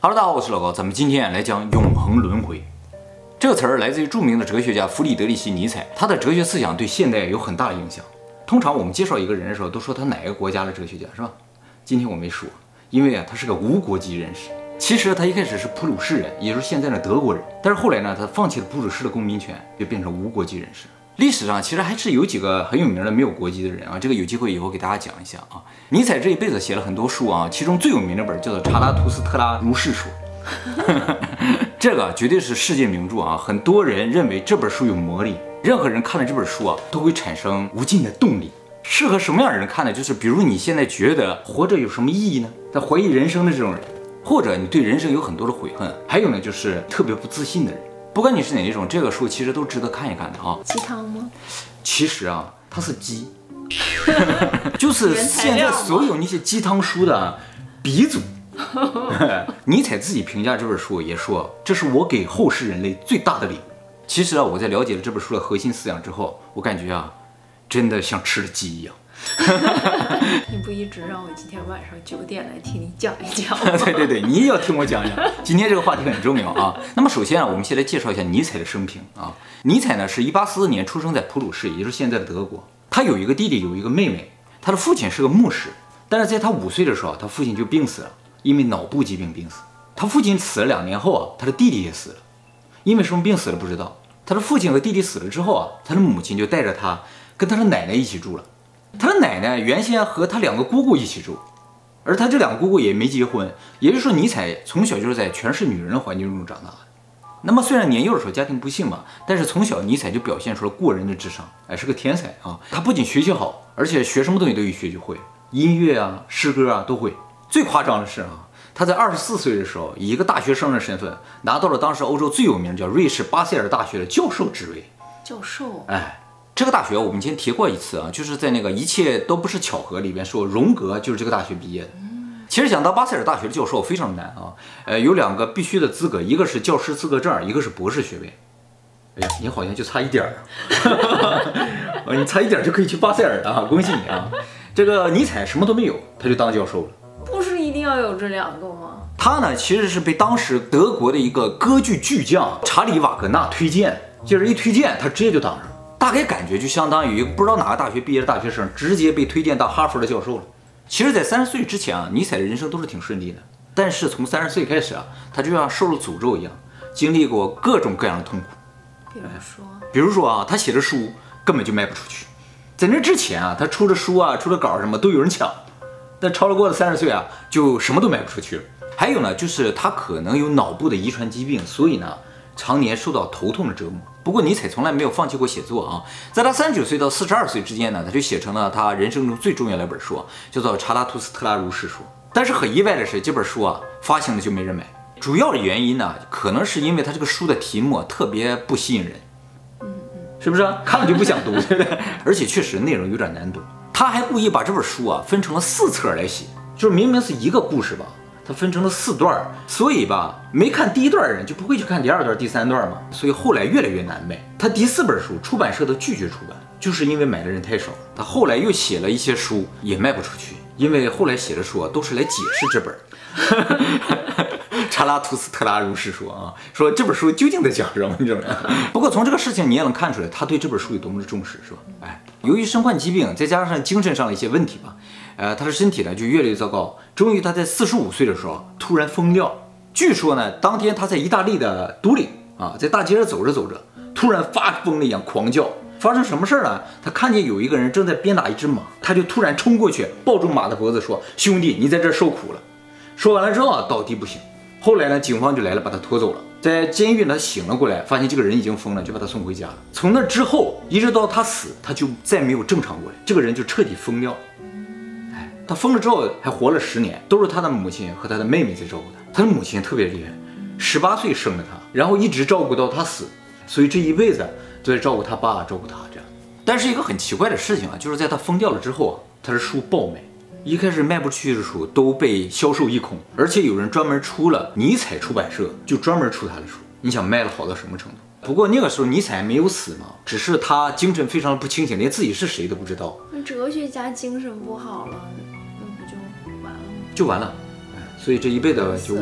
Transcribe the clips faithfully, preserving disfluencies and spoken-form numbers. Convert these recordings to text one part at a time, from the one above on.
哈喽，大家好，我是老高，咱们今天来讲永恒轮回。这个词儿来自于著名的哲学家弗里德里希·尼采，他的哲学思想对现代有很大的影响。通常我们介绍一个人的时候，都说他哪个国家的哲学家，是吧？今天我没说，因为啊，他是个无国籍人士。其实他一开始是普鲁士人，也就是现在的德国人，但是后来呢，他放弃了普鲁士的公民权，就变成无国籍人士。历史上其实还是有几个很有名的没有国籍的人啊，这个有机会以后给大家讲一下啊。尼采这一辈子写了很多书啊，其中最有名的本叫做《查拉图斯特拉如是说》这个绝对是世界名著啊，很多人认为这本书有魔力，任何人看了这本书啊，都会产生无尽的动力。适合什么样的人看呢？就是比如你现在觉得活着有什么意义呢，在怀疑人生的这种人，或者你对人生有很多的悔恨，还有呢就是特别不自信的人。不管你是哪一种，这个书其实都值得看一看的啊。鸡汤吗？其实啊，它是鸡，就是现在所有那些鸡汤书的鼻祖。尼采自己评价这本书也说，这是我给后世人类最大的礼物。其实啊，我在了解了这本书的核心思想之后，我感觉啊，真的像吃了鸡一样。你不一直让我今天晚上九点来听你讲一讲吗？对对对，你也要听我讲一讲。今天这个话题很重要啊。那么首先啊，我们先来介绍一下尼采的生平啊。尼采呢是一八四四年出生在普鲁士，也就是现在的德国。他有一个弟弟，有一个妹妹。他的父亲是个牧师，但是在他五岁的时候，他父亲就病死了，因为脑部疾病病死。他父亲死了两年后啊，他的弟弟也死了，因为什么病死了不知道。他的父亲和弟弟死了之后啊，他的母亲就带着他跟他的奶奶一起住了。他的奶奶原先和他两个姑姑一起住，而他这两个姑姑也没结婚，也就是说尼采从小就是在全是女人的环境中长大的。那么虽然年幼的时候家庭不幸嘛，但是从小尼采就表现出了过人的智商，哎，是个天才啊！他不仅学习好，而且学什么东西都一学就会，音乐啊、诗歌啊都会。最夸张的是啊，他在二十四岁的时候，以一个大学生的身份拿到了当时欧洲最有名叫瑞士巴塞尔大学的教授职位。教授，哎。这个大学我们以前提过一次啊，就是在那个一切都不是巧合里边说荣格就是这个大学毕业的。其实想当巴塞尔大学的教授非常难啊，呃，有两个必须的资格，一个是教师资格证，一个是博士学位。哎，你好像就差一点儿，你差一点就可以去巴塞尔了啊，恭喜你啊！这个尼采什么都没有，他就当教授了。不是一定要有这两个吗？他呢其实是被当时德国的一个歌剧巨匠查理瓦格纳推荐，就是一推荐他直接就当上了。大概感觉就相当于不知道哪个大学毕业的大学生直接被推荐到哈佛的教授了。其实，在三十岁之前啊，尼采的人生都是挺顺利的。但是从三十岁开始啊，他就像受了诅咒一样，经历过各种各样的痛苦。比如说，比如说啊，他写的书根本就卖不出去。在那之前啊，他出的书啊、出的稿什么都有人抢，但超了过了三十岁啊，就什么都卖不出去了。还有呢，就是他可能有脑部的遗传疾病，所以呢。常年受到头痛的折磨。不过尼采从来没有放弃过写作啊，在他三十九岁到四十二岁之间呢，他就写成了他人生中最重要的一本书，叫做《查拉图斯特拉如是说》。但是很意外的是，这本书啊发行了就没人买。主要的原因呢，可能是因为他这个书的题目特别不吸引人，嗯嗯，是不是？看了就不想读，对不对？而且确实内容有点难懂。他还故意把这本书啊分成了四册来写，就是明明是一个故事吧。它分成了四段，所以吧，没看第一段的人就不会去看第二段、第三段嘛，所以后来越来越难卖。他第四本书出版社都拒绝出版，就是因为买的人太少。他后来又写了一些书，也卖不出去，因为后来写的书啊都是来解释这本《查拉图斯特拉如是说》啊，说这本书究竟在讲什么这种人。不过从这个事情你也能看出来，他对这本书有多么的重视，是吧？哎，由于身患疾病，再加上精神上的一些问题吧。呃，他的身体呢就越来越糟糕，终于他在四十五岁的时候突然疯掉。据说呢，当天他在意大利的都灵啊，在大街上走着走着，突然发疯了一样狂叫。发生什么事儿呢？他看见有一个人正在鞭打一只马，他就突然冲过去，抱住马的脖子说：“兄弟，你在这儿受苦了。”说完了之后啊，倒地不醒。后来呢，警方就来了，把他拖走了。在监狱呢，他醒了过来，发现这个人已经疯了，就把他送回家了。从那之后，一直到他死，他就再没有正常过来，这个人就彻底疯掉了。他疯了之后还活了十年，都是他的母亲和他的妹妹在照顾他。他的母亲特别厉害，十八岁生了他，然后一直照顾到他死，所以这一辈子都在照顾他爸，照顾他这样。但是一个很奇怪的事情啊，就是在他疯掉了之后啊，他的书爆卖，一开始卖不出去的书都被销售一空，而且有人专门出了尼采出版社，就专门出他的书。你想卖了好到什么程度？不过那个时候尼采还没有死嘛，只是他精神非常不清醒，连自己是谁都不知道。哲学家精神不好了。就完了，所以这一辈子就差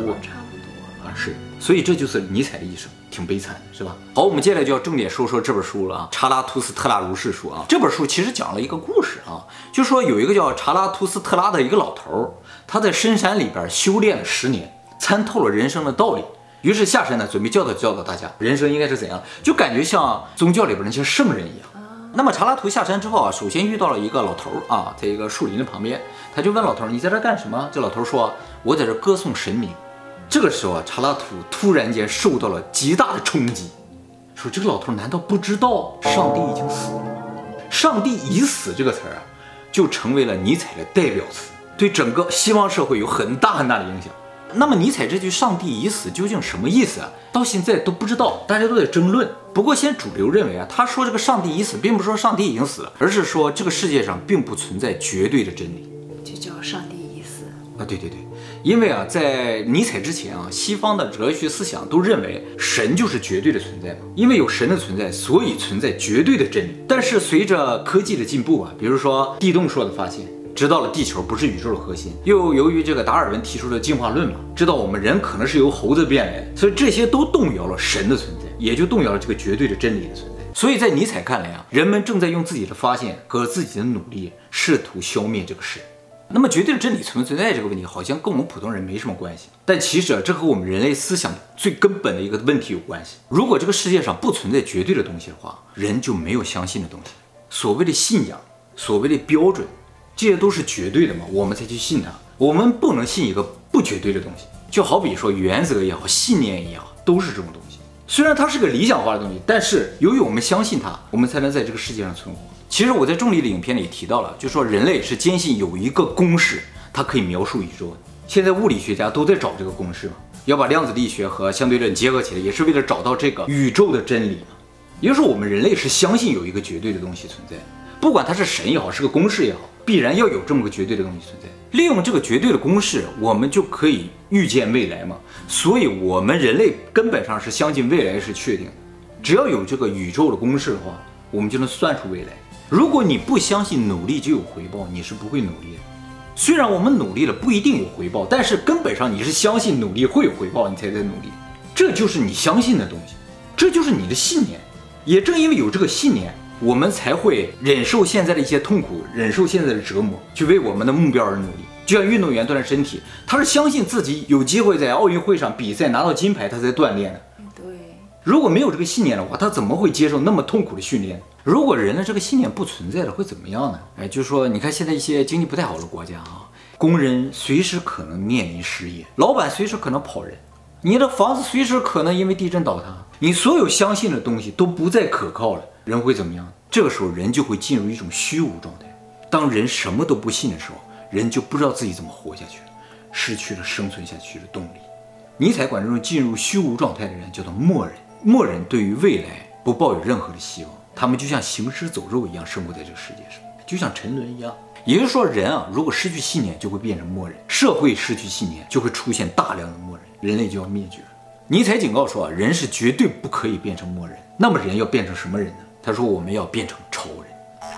不多。完事。所以这就是尼采的一生，挺悲惨的，是吧？好，我们接下来就要重点说说这本书了啊，《查拉图斯特拉如是说》啊。这本书其实讲了一个故事啊，就说有一个叫查拉图斯特拉的一个老头，他在深山里边修炼了十年，参透了人生的道理。 于是下山呢，准备教导教导大家人生应该是怎样，就感觉像宗教里边那些圣人一样。那么查拉图下山之后啊，首先遇到了一个老头啊，在一个树林的旁边，他就问老头：“你在这干什么？”这老头说：“我在这歌颂神明。”这个时候啊，查拉图突然间受到了极大的冲击，说这个老头难道不知道上帝已经死了？上帝已死这个词儿啊，就成为了尼采的代表词，对整个西方社会有很大很大的影响。 那么尼采这句“上帝已死”究竟什么意思啊？到现在都不知道，大家都在争论。不过现在主流认为啊，他说这个“上帝已死”，并不是说上帝已经死了，而是说这个世界上并不存在绝对的真理，就叫“上帝已死”啊。对对对，因为啊，在尼采之前啊，西方的哲学思想都认为神就是绝对的存在嘛，因为有神的存在，所以存在绝对的真理。但是随着科技的进步啊，比如说地动说的发现。 知道了地球不是宇宙的核心，又由于这个达尔文提出的进化论嘛，知道我们人可能是由猴子变来的，所以这些都动摇了神的存在，也就动摇了这个绝对的真理的存在。所以在尼采看来啊，人们正在用自己的发现和自己的努力试图消灭这个神。那么绝对的真理存不存在这个问题，好像跟我们普通人没什么关系，但其实啊，这和我们人类思想最根本的一个问题有关系。如果这个世界上不存在绝对的东西的话，人就没有相信的东西。所谓的信仰，所谓的标准。 这些都是绝对的嘛，我们才去信它。我们不能信一个不绝对的东西，就好比说原则也好，信念也好，都是这种东西。虽然它是个理想化的东西，但是由于我们相信它，我们才能在这个世界上存活。其实我在重力的影片里提到了，就说人类是坚信有一个公式，它可以描述宇宙的。现在物理学家都在找这个公式嘛，要把量子力学和相对论结合起来，也是为了找到这个宇宙的真理嘛。也就是说，我们人类是相信有一个绝对的东西存在，不管它是神也好，是个公式也好。 必然要有这么个绝对的东西存在，利用这个绝对的公式，我们就可以预见未来嘛。所以，我们人类根本上是相信未来是确定的，只要有这个宇宙的公式的话，我们就能算出未来。如果你不相信努力就有回报，你是不会努力的。虽然我们努力了不一定有回报，但是根本上你是相信努力会有回报，你才在努力。这就是你相信的东西，这就是你的信念。也正因为有这个信念。 我们才会忍受现在的一些痛苦，忍受现在的折磨，去为我们的目标而努力。就像运动员锻炼身体，他是相信自己有机会在奥运会上比赛拿到金牌，他才锻炼的。对，如果没有这个信念的话，他怎么会接受那么痛苦的训练？如果人的这个信念不存在了，会怎么样呢？哎，就是说，你看现在一些经济不太好的国家啊，工人随时可能面临失业，老板随时可能跑人，你的房子随时可能因为地震倒塌，你所有相信的东西都不再可靠了。 人会怎么样？这个时候，人就会进入一种虚无状态。当人什么都不信的时候，人就不知道自己怎么活下去了，失去了生存下去的动力。尼采管这种进入虚无状态的人叫做末人。末人对于未来不抱有任何的希望，他们就像行尸走肉一样生活在这个世界上，就像沉沦一样。也就是说，人啊，如果失去信念，就会变成末人；社会失去信念，就会出现大量的末人，人类就要灭绝了。尼采警告说啊，人是绝对不可以变成末人。那么，人要变成什么人呢？ 他说：“我们要变成超人。”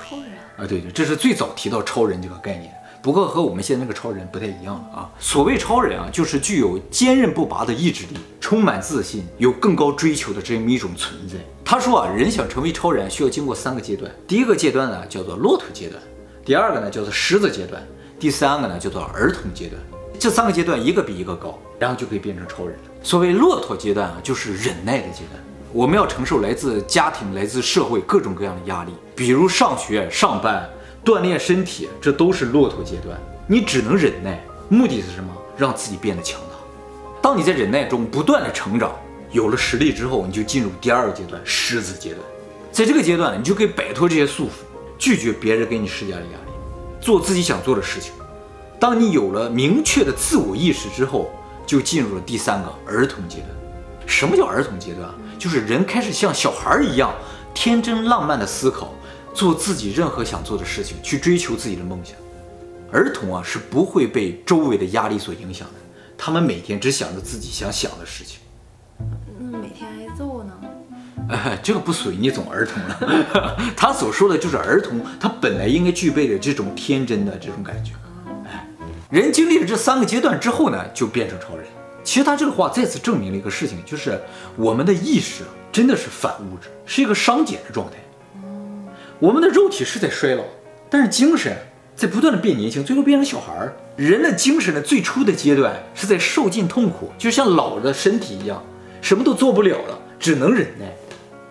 超人啊，对对，这是最早提到超人这个概念，不过和我们现在那个超人不太一样了啊。所谓超人啊，就是具有坚韧不拔的意志力，充满自信，有更高追求的这么一种存在。他说啊，人想成为超人，需要经过三个阶段。第一个阶段呢，叫做骆驼阶段；第二个呢，叫做狮子阶段；第三个呢，叫做儿童阶段。这三个阶段一个比一个高，然后就可以变成超人了。所谓骆驼阶段啊，就是忍耐的阶段。 我们要承受来自家庭、来自社会各种各样的压力，比如上学、上班、锻炼身体，这都是骆驼阶段。你只能忍耐，目的是什么？让自己变得强大。当你在忍耐中不断的成长，有了实力之后，你就进入第二个阶段——狮子阶段。在这个阶段，你就可以摆脱这些束缚，拒绝别人给你施加的压力，做自己想做的事情。当你有了明确的自我意识之后，就进入了第三个儿童阶段。 什么叫儿童阶段？就是人开始像小孩一样天真浪漫的思考，做自己任何想做的事情，去追求自己的梦想。儿童啊是不会被周围的压力所影响的，他们每天只想着自己想想的事情。那每天挨揍呢？哎，这个不属于那种儿童了。他所说的就是儿童，他本来应该具备的这种天真的这种感觉。哎，人经历了这三个阶段之后呢，就变成超人。其实他这个话再次证明了一个事情，就是我们的意识真的是反物质，是一个熵减的状态。我们的肉体是在衰老，但是精神在不断的变年轻，最后变成小孩儿。人的精神的最初的阶段是在受尽痛苦，就像老的身体一样，什么都做不了了，只能忍耐。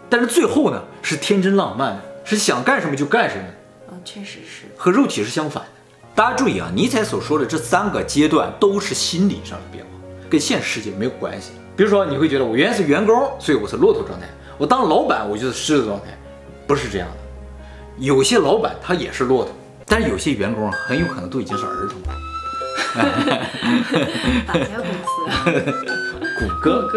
但是最后呢，是天真浪漫的，是想干什么就干什么。啊，确实是和肉体是相反的。大家注意啊，尼采所说的这三个阶段都是心理上的变化，跟现实世界没有关系。比如说，你会觉得我原来是员工，所以我是骆驼状态；我当老板，我就是狮子状态，不是这样的。有些老板他也是骆驼，但是有些员工很有可能都已经是儿童了。哪家公司？谷歌。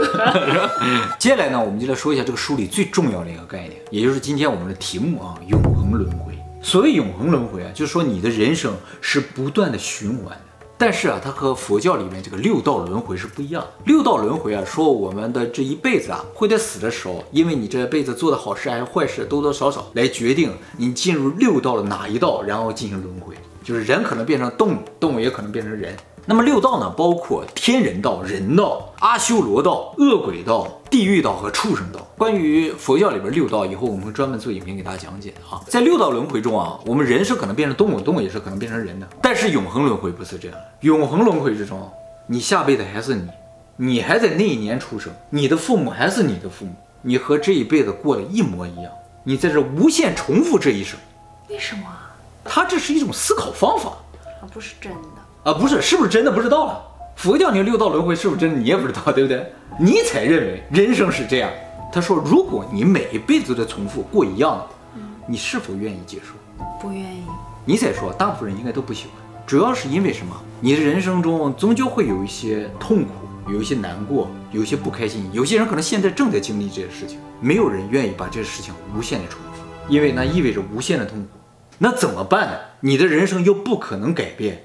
接下来呢，我们就来说一下这个书里最重要的一个概念，也就是今天我们的题目啊——永恒轮回。所谓永恒轮回啊，就是说你的人生是不断的循环的。但是啊，它和佛教里面这个六道轮回是不一样的。六道轮回啊，说我们的这一辈子啊，会在死的时候，因为你这辈子做的好事还是坏事，多多少少来决定你进入六道的哪一道，然后进行轮回。就是人可能变成动物，动物也可能变成人。那么六道呢，包括天人道、人道、阿修罗道、恶鬼道、地狱道和畜生道。关于佛教里边六道，以后我们会专门做影片给大家讲解啊。在六道轮回中啊，我们人是可能变成动物，动物也是可能变成人的。但是永恒轮回不是这样的。永恒轮回之中，你下辈子还是你，你还在那一年出生，你的父母还是你的父母，你和这一辈子过得一模一样，你在这无限重复这一生。为什么？它这是一种思考方法啊，不是真的。啊，不是，是不是真的不知道了。佛教那六道轮回是不是真的你也不知道，对不对？尼采认为人生是这样，他说，如果你每一辈子都在重复过一样的，嗯、你是否愿意接受？不愿意。尼采说，大部分人应该都不喜欢，主要是因为什么？你的人生中终究会有一些痛苦，有一些难过，有一些不开心，有些人可能现在正在经历这些事情，没有人愿意把这些事情无限的重复，因为那意味着无限的痛苦。那怎么办呢？你的人生又不可能改变。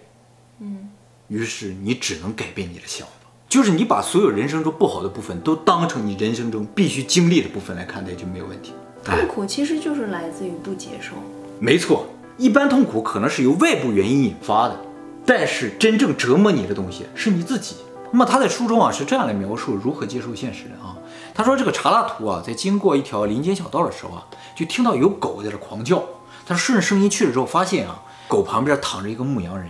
于是你只能改变你的想法，就是你把所有人生中不好的部分都当成你人生中必须经历的部分来看待就没有问题。痛苦其实就是来自于不接受，没错。一般痛苦可能是由外部原因引发的，但是真正折磨你的东西是你自己。那么他在书中啊是这样来描述如何接受现实的啊，他说这个查拉图啊在经过一条林间小道的时候啊，就听到有狗在这狂叫，他顺着声音去了之后，发现啊狗旁边躺着一个牧羊人。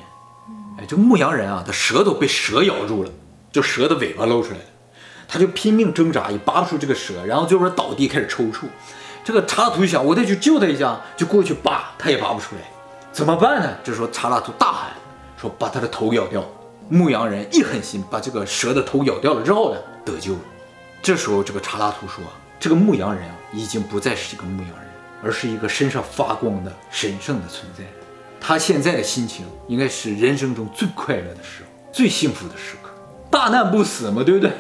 哎，这牧羊人啊，他舌头被蛇咬住了，就蛇的尾巴露出来了，他就拼命挣扎，也拔不出这个蛇，然后最后倒地开始抽搐。这个查拉图就想，我得去救他一下，就过去拔，他也拔不出来，怎么办呢？这时候查拉图大喊说：“把他的头咬掉！”牧羊人一狠心，把这个蛇的头咬掉了之后呢，得救了。这时候这个查拉图说：“这个牧羊人啊，已经不再是一个牧羊人，而是一个身上发光的神圣的存在。”他现在的心情应该是人生中最快乐的时候，最幸福的时刻。大难不死嘛，对不对？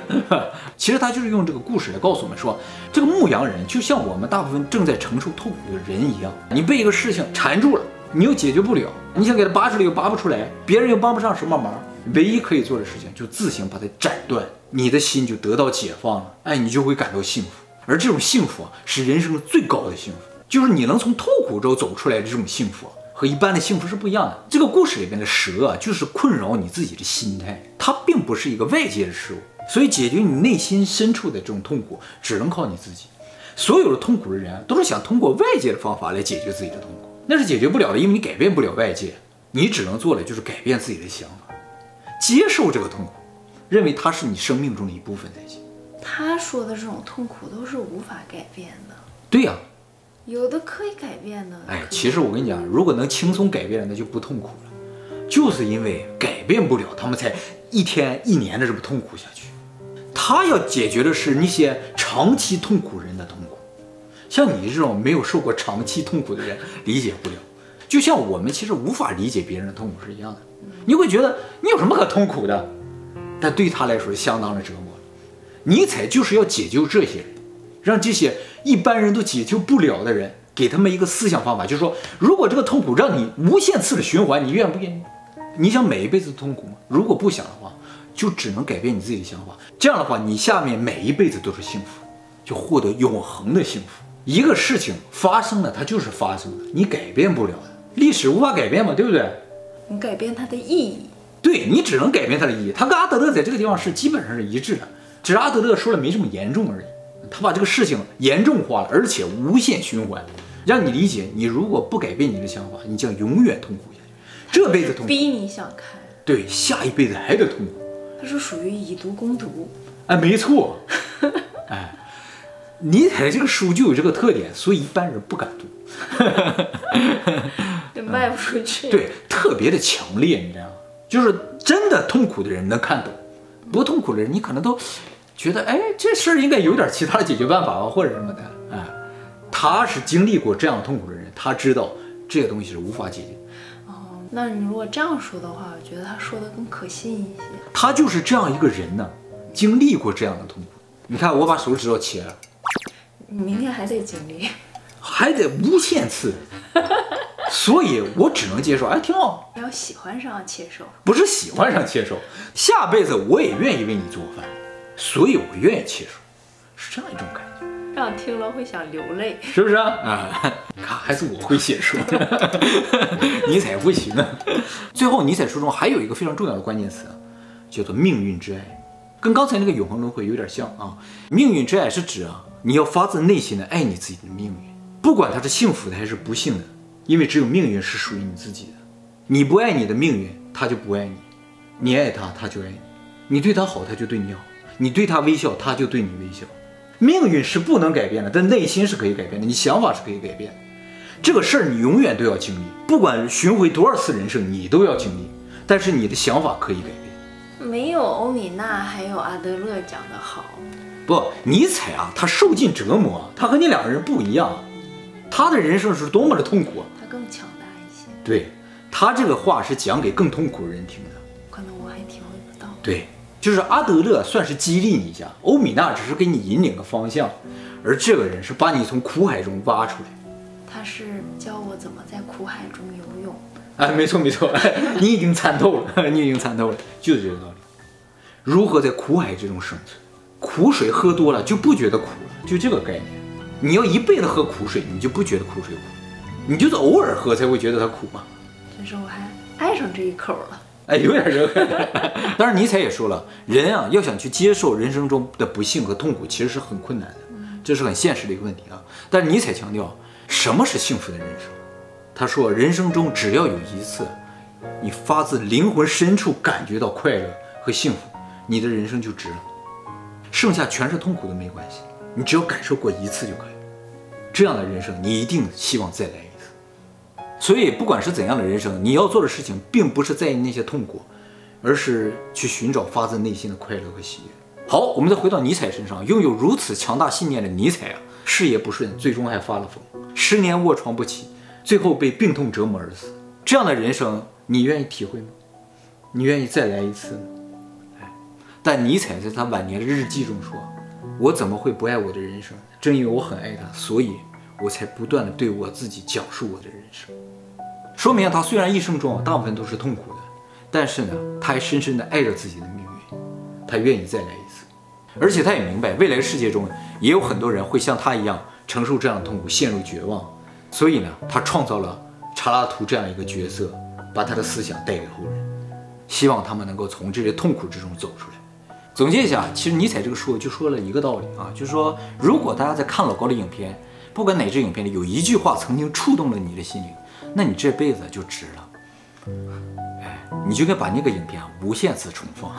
其实他就是用这个故事来告诉我们说，这个牧羊人就像我们大部分正在承受痛苦的人一样，你被一个事情缠住了，你又解决不了，你想给他拔出来又拔不出来，别人又帮不上什么忙，唯一可以做的事情就自行把它斩断，你的心就得到解放了，哎，你就会感到幸福。而这种幸福啊，是人生最高的幸福，就是你能从痛苦中走出来的这种幸福。和一般的幸福是不一样的。这个故事里面的蛇啊，就是困扰你自己的心态，它并不是一个外界的事物，所以解决你内心深处的这种痛苦，只能靠你自己。所有的痛苦的人都是想通过外界的方法来解决自己的痛苦，那是解决不了的，因为你改变不了外界，你只能做的就是改变自己的想法，接受这个痛苦，认为它是你生命中的一部分才行。他说的这种痛苦都是无法改变的。对呀、啊。有的可以改变的。哎，其实我跟你讲，如果能轻松改变的，那就不痛苦了。就是因为改变不了，他们才一天一年的这么痛苦下去。他要解决的是那些长期痛苦人的痛苦，像你这种没有受过长期痛苦的人理解不了。就像我们其实无法理解别人的痛苦是一样的，你会觉得你有什么可痛苦的，但对他来说是相当的折磨。尼采就是要解救这些人，让这些一般人都解救不了的人，给他们一个思想方法，就是说，如果这个痛苦让你无限次的循环，你愿不愿意？你想每一辈子痛苦吗？如果不想的话，就只能改变你自己的想法。这样的话，你下面每一辈子都是幸福，就获得永恒的幸福。一个事情发生了，它就是发生了，你改变不了的，历史无法改变嘛，对不对？你改变它的意义。对你只能改变他的意义。他跟阿德勒在这个地方是基本上是一致的，只是阿德勒说了没这么严重而已。他把这个事情严重化了，而且无限循环，让你理解，你如果不改变你的想法，你将永远痛苦下去，这辈子痛苦。逼你想开。对，下一辈子还得痛苦。他说属于以毒攻毒。哎，没错。哎，尼采这个书就有这个特点，所以一般人不敢读。对，卖不出去。对，特别的强烈，你知道吗？就是真的痛苦的人能看懂，不痛苦的人你可能都。 觉得哎，这事儿应该有点其他的解决办法吧，或者什么的。哎，他是经历过这样痛苦的人，他知道这个东西是无法解决。哦，那你如果这样说的话，我觉得他说的更可信一些。他就是这样一个人呢，经历过这样的痛苦。你看，我把手指头切了，你明天还得经历，还得无限次。所以我只能接受，哎，挺好。你要喜欢上切手，不是喜欢上切手，下辈子我也愿意为你做饭。 所以我愿意切手，是这样一种感觉，让我听了会想流泪，是不是啊？啊，看还是我会写书，尼采不行啊。最后，尼采书中还有一个非常重要的关键词，叫做命运之爱，跟刚才那个永恒轮回有点像啊。命运之爱是指啊，你要发自内心的爱你自己的命运，不管它是幸福的还是不幸的，因为只有命运是属于你自己的。你不爱你的命运，它就不爱你；你爱它，它就爱你；你对它好，它就对你好。 你对他微笑，他就对你微笑。命运是不能改变的，但内心是可以改变的，你想法是可以改变的。这个事儿你永远都要经历，不管巡回多少次人生，你都要经历。但是你的想法可以改变。没有欧米娜，还有阿德勒讲得好。不，尼采啊，他受尽折磨，他和你两个人不一样，他的人生是多么的痛苦。他更强大一些。对，他这个话是讲给更痛苦的人听的。可能我还体会不到。对。 就是阿德勒算是激励你一下，欧米娜只是给你引领个方向，而这个人是把你从苦海中挖出来。他是教我怎么在苦海中游泳。哎，没错没错，你已经参透了，你已经参透了，就是这个道理。如何在苦海之中生存？苦水喝多了就不觉得苦了，就这个概念。你要一辈子喝苦水，你就不觉得苦水苦，你就是偶尔喝才会觉得它苦嘛。但是我还爱上这一口了。 哎，有点热。当然，尼采也说了，人啊，要想去接受人生中的不幸和痛苦，其实是很困难的，这是很现实的一个问题啊。但是尼采强调，什么是幸福的人生？他说，人生中只要有一次，你发自灵魂深处感觉到快乐和幸福，你的人生就值了。剩下全是痛苦都没关系，你只要感受过一次就可以。这样的人生，你一定希望再来一次。 所以，不管是怎样的人生，你要做的事情，并不是在意那些痛苦，而是去寻找发自内心的快乐和喜悦。好，我们再回到尼采身上，拥有如此强大信念的尼采啊，事业不顺，最终还发了疯，十年卧床不起，最后被病痛折磨而死。这样的人生，你愿意体会吗？你愿意再来一次吗？哎，但尼采在他晚年的日记中说：“我怎么会不爱我的人生？正因为我很爱他，所以我才不断的对我自己讲述我的人生。” 说明他虽然一生中大部分都是痛苦的，但是呢，他还深深地爱着自己的命运，他愿意再来一次，而且他也明白未来世界中也有很多人会像他一样承受这样的痛苦，陷入绝望，所以呢，他创造了查拉图这样一个角色，把他的思想带给后人，希望他们能够从这些痛苦之中走出来。总结一下，其实尼采这个书就说了一个道理啊，就是说，如果大家在看老高的影片，不管哪支影片里有一句话曾经触动了你的心灵。 那你这辈子就值了，哎，你就该把那个影片啊无限次重放。